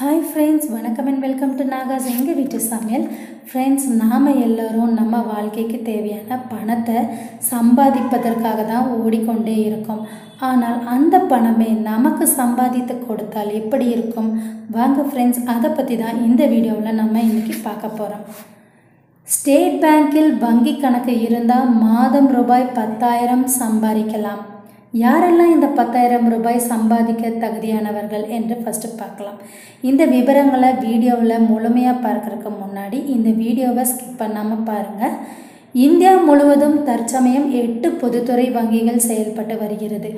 हाय friends वणक्कम and welcome to नागास एंगा वीटू समायल फ्रेंड्स नाम एल्लारुम नम्म वाल्कैक्कु थेवैयान पणत्तै संपादिप्पदற்காக தான் ஓடிக்கொண்டே இருக்கும் ஆனால் அந்த பணமே நமக்கு சம்பாதித்து கொடுத்தால் எப்படி இருக்கும் வாங்க फ्रेंड्स அத பத்தி தான் இந்த வீடியோல நம்ம இன்னைக்கு பார்க்க போறோம் ஸ்டேட் பேங்கில் வங்கி கணக்கு இருந்தா மாதம் ரூபாய் 10000 சம்பாதிக்கலாம் யாரெல்லாம் இந்த 10000 ரூபாய் சம்பாதிக்க தகுதியானவர்கள் என்று ஃபர்ஸ்ட் பார்க்கலாம் இந்த விவரங்களை வீடியோல முழுமையா பார்க்கறதுக்கு முன்னாடி இந்த வீடியோவை ஸ்கிப் பண்ணாம பாருங்க இந்தியா முழுவதும் தற்சமயம் 8 பொதுத்துறை வங்கிகள் செயல்பட்டு வருகிறது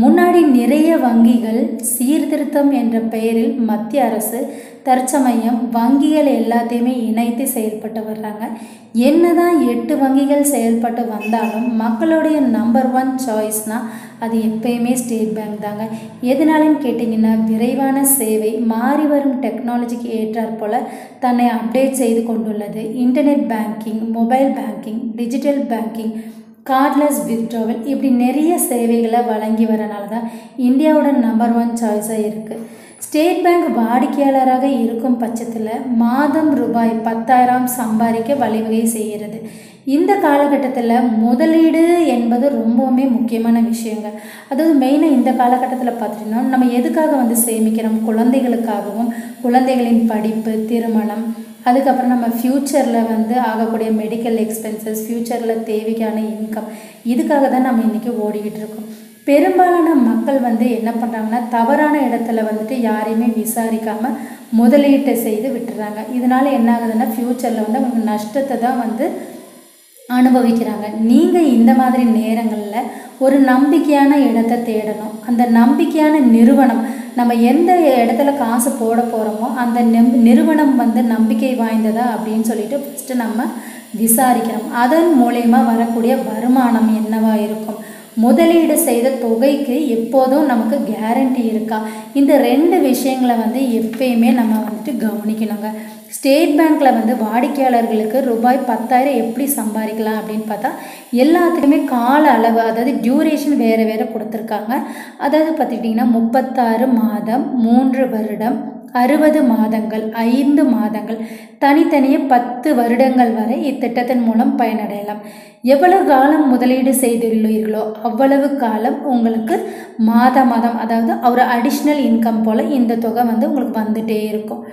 முன்னாடி நிறைய வங்கிகள் சீர்திருத்தம் என்ற பெயரில் மத்திய அரசு தற்சமயம் வங்கிகள் எல்லாத்தையுமே இணைத்து செயல்பட்டு வர்றாங்க என்னதான் 8 வங்கிகள் செயல்பட்டு வந்தாலும் மக்களுடைய நம்பர் 1 சாய்ஸ்னா அது எப்பயுமே ஸ்டேட் பேங்க் தாங்க எதனாலன்னு கேட்டிங்கன்னா விரைவான சேவை மாறி வரும் டெக்னாலஜிக்கு ஏற்றாற்போல தன்னை அப்டேட் செய்து கொண்டுள்ளது internet banking mobile banking digital banking cardless withdrawal इप्पடி நிறைய சேவைகளை வழங்கி வரனால தான் இந்தியாவோட நம்பர் 1 சாய்ஸா இருக்கு ஸ்டேட் பேங்க் வாடிக்கையாளராக இருக்கும் பட்சத்தில் மாதம் ரூபாய் 10000 சம்பாதிக்க வழிவகை செய்கிறது இந்த காலகட்டத்தில் முதலீடு என்பது ரொம்பவே முக்கியமான விஷயங்க அதாவது மெயினா இந்த காலகட்டத்தில் பார்த்தீங்கன்னா நம்ம எதுக்காக வந்து சேமிக்கிறோம் குழந்தைகளுக்காகவும் குழந்தைகளின் படிப்பு திருமணம் அதுக்கப்புறம் நம்ம ஃபியூச்சர்ல வந்து ஆகக்கூடிய மெடிக்கல் எக்ஸ்பென்சஸ் ஃபியூச்சர்ல தேவையான இன்கம் இதுக்காக தான் நம்ம இன்னைக்கு ஓடிக்கிட்டு இருக்கோம் பெரும்பாலான மக்கள் வந்து என்ன பண்றாங்கன்னா தவறான இடத்துல வந்துட்டு யாரையுமே விசாரிக்காம முதலீட்டை செய்து விட்டுறாங்க இதனால என்ன ஆகுதுன்னா ஃபியூச்சர்ல வந்து அவங்க நஷ்டத்தை தான் வந்து அனுபவிக்கிறாங்க நீங்க இந்த மாதிரி நேரங்கள்ல ஒரு நம்பிக்கையான இடத்தை தேடணும் அந்த நம்பிக்கையான நிறுவனம் நம்ம எந்த இடத்துல காசு போட போறோமோ அந்த நிறுவனம் வந்து நம்பிக்கை வாய்ந்ததா அப்படினு சொல்லிட்டு ஃபர்ஸ்ட் நம்ம விசாரிக்கிறோம் அதன் மூலமா வரக்கூடிய வருமானம் என்னவா இருக்கும் முதலீடு செய்த தொகைக்கு எப்போதும் நமக்கு கேரண்டி இருக்கா இந்த ரெண்டு விஷயங்களை வந்து எப்பயுமே நம்ம வந்து கவனிக்கணும்ங்க ஸ்டேட் பேங்க்ல வந்து வாடிக்கையாளர்களுக்கு ரூபாய் 10000 எப்படி சம்பாதிக்கலாம் அப்படினு பார்த்தா எல்லாத்துக்குமே கால அளவு அதாவது டியூரேஷன் வேற வேற கொடுத்திருக்காங்க அதாவது பார்த்துட்டீங்கன்னா 36 மாதம் 3 வருடம் 60 மாதங்கள் 5 மாதங்கள் தனித்தனியே 10 வருடங்கள் வரை இத்திட்டத்தின் மூலம் பயனடையலாம் எவ்வளவு காலம் முதலீடு செய்துள்ளீர்களோ அவ்வளவு காலம் உங்களுக்கு மாத மாதம் அதாவது ஒரு அடிஷனல் இன்கம் போல இந்த தொகை வந்து உங்களுக்கு வந்துட்டே இருக்கும்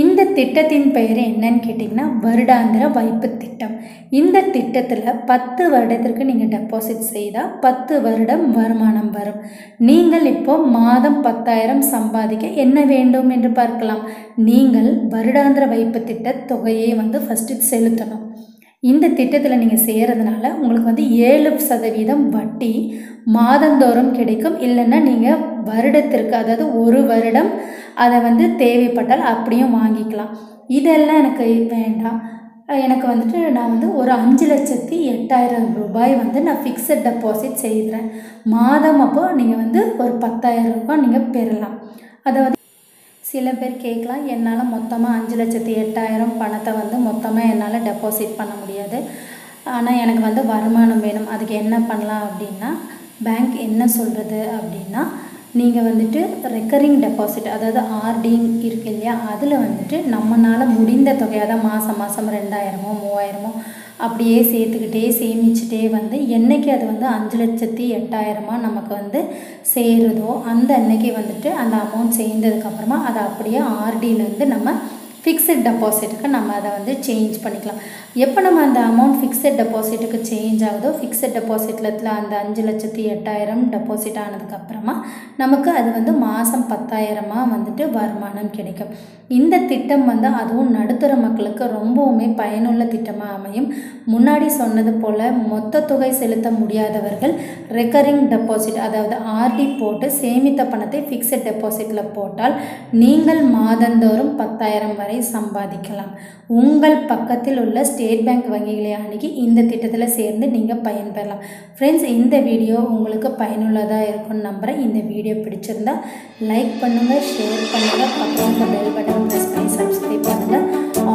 இந்த திட்டத்தின் பெயர் என்னன்னு கேட்டிங்கன்னா வருடாந்திர வைப்பு திட்டம் இந்த திட்டத்தில் 10 வருடத்திற்கு நீங்கள் டெபாசிட் செய்தால் 10 வருடம் வருமானம் வரும் நீங்கள் இப்போ மாதம் 10000 சம்பாதிக்க என்ன வேண்டும் என்று பார்க்கலாம் நீங்கள் வருடாந்திர வைப்பு திட்ட தொகையை வந்து ஃபர்ஸ்ட் செலுத்தணும் இந்த திட்டத்தில் நீங்கள் சேரறதுனால உங்களுக்கு வந்து 7% வட்டி மாதந்தோறும் கிடைக்கும் இல்லைன்னா நீங்கள் வருடத்திற்கு அதாவது ஒரு வருடம் அதை வந்து தேவைப்பட்டால் அப்படியும் வாங்கிக்கலாம் இதெல்லாம் எனக்கு வேண்டாம் எனக்கு வந்துட்டு நான் வந்து ஒரு 5,08,000 ரூபாய் வந்து நான் ஃபிக்ஸட் டெபாசிட் செய்கிறேன் மாதம் அப்போ நீங்கள் வந்து ஒரு 10000 ரூபாய் நீங்கள் பெறலாம் அதாவது சில பேர் கேட்கலாம் என்னால் மொத்தமாக 5,08,000 பணத்தை வந்து மொத்தமாக என்னால் டெபாசிட் பண்ண முடியாது ஆனால் எனக்கு வந்து வருமானம் வேணும் அதுக்கு என்ன பண்ணலாம் அப்படின்னா பேங்க் என்ன சொல்கிறது அப்படின்னா நீங்கள் வந்துட்டு ரெக்கரிங் டெபாசிட் அதாவது ஆர்டிங் இருக்கு இல்லையா அதில் வந்துட்டு நம்மளால் முடிந்த தொகையாக தான் மாதம் மாதம் 2000-3000 அப்படியே சேர்த்துக்கிட்டே சேமிச்சுட்டே வந்து என்றைக்கு அது வந்து 5,08,000 நமக்கு வந்து சேருதோ அந்த அன்னைக்கு வந்துட்டு அந்த அமௌண்ட் சேர்ந்ததுக்கப்புறமா அதை அப்படியே ஆர்டிலேருந்து நம்ம ஃபிக்ஸட் டெபாசிட்டுக்கு நம்ம அதை வந்து சேஞ்ச் பண்ணிக்கலாம் எப்போ நம்ம அந்த அமௌண்ட் ஃபிக்ஸட் டெபாசிட்டுக்கு சேஞ்ச் ஆகுதோ ஃபிக்ஸட் டெபாசிட்டில் அந்த 5,08,000 டெபாசிட் ஆனதுக்கப்புறமா நமக்கு அது வந்து மாதம் 10000 வந்துட்டு வருமானம் கிடைக்கும் இந்த திட்டம் வந்து அதுவும் நடுத்தர மக்களுக்கு ரொம்பவுமே பயனுள்ள திட்டமாக அமையும் முன்னாடி சொன்னது போல் மொத்த தொகை செலுத்த முடியாதவர்கள் ரெக்கரிங் டெபாசிட் அதாவது ஆர்டி போட்டு சேமித்த பணத்தை ஃபிக்ஸட் டெபாசிட்டில் போட்டால் நீங்கள் மாதந்தோறும் 10000 வரை சம்பாதிக்கலாம் உங்கள் பக்கத்தில் உள்ள ஸ்டேட் பேங்க் வங்கிகளை அணுகி இந்த திட்டத்தில் சேர்ந்து நீங்கள் பயன்பெறலாம் ஃப்ரெண்ட்ஸ் இந்த வீடியோ உங்களுக்கு பயனுள்ளதாக இருக்கும்னு நம்புகிறேன் இந்த வீடியோ பிடிச்சிருந்தா லைக் பண்ணுங்கள் ஷேர் பண்ணுங்கள் அப்புறம் பெல் பட்டன் ப்ரெஸ் பண்ணி சப்ஸ்கிரைப் பண்ணுங்கள்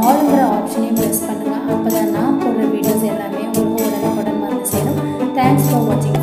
ஆல்ங்கிற ஆப்ஷனையும் ப்ரெஸ் பண்ணுங்கள் அப்போ தான் நான் போடுற வீடியோஸ் எல்லாமே உங்களுக்கு உடனுக்குடன் வந்து சேரும் தேங்க்ஸ் ஃபார் வாட்சிங்